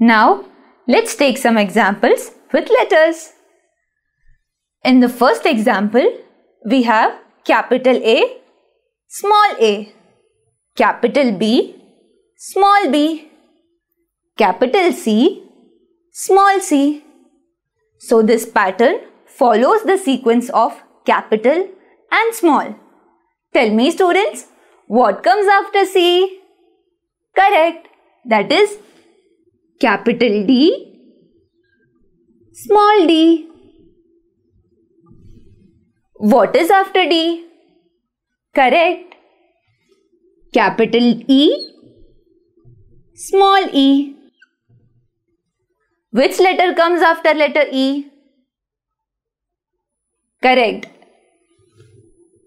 Now, let's take some examples with letters. In the first example, we have capital A, small a, capital B, small b, capital C, small c. So this pattern follows the sequence of capital and small. Tell me, students, what comes after C? Correct. That is capital D, small d. What is after D? Correct. Capital E, small e. Which letter comes after letter E? Correct.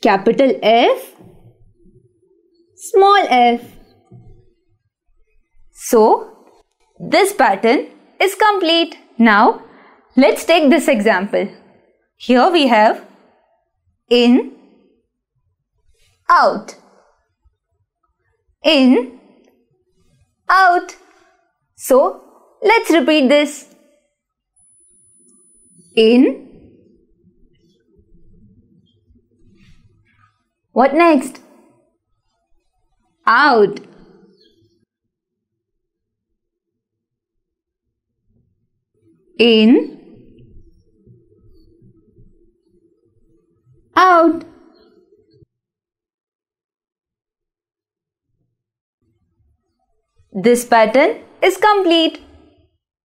Capital F, small f. So, this pattern is complete. Now, let's take this example. Here we have in, out, in, out. So, let's repeat this. In. What next? Out. In. Out. This pattern is complete.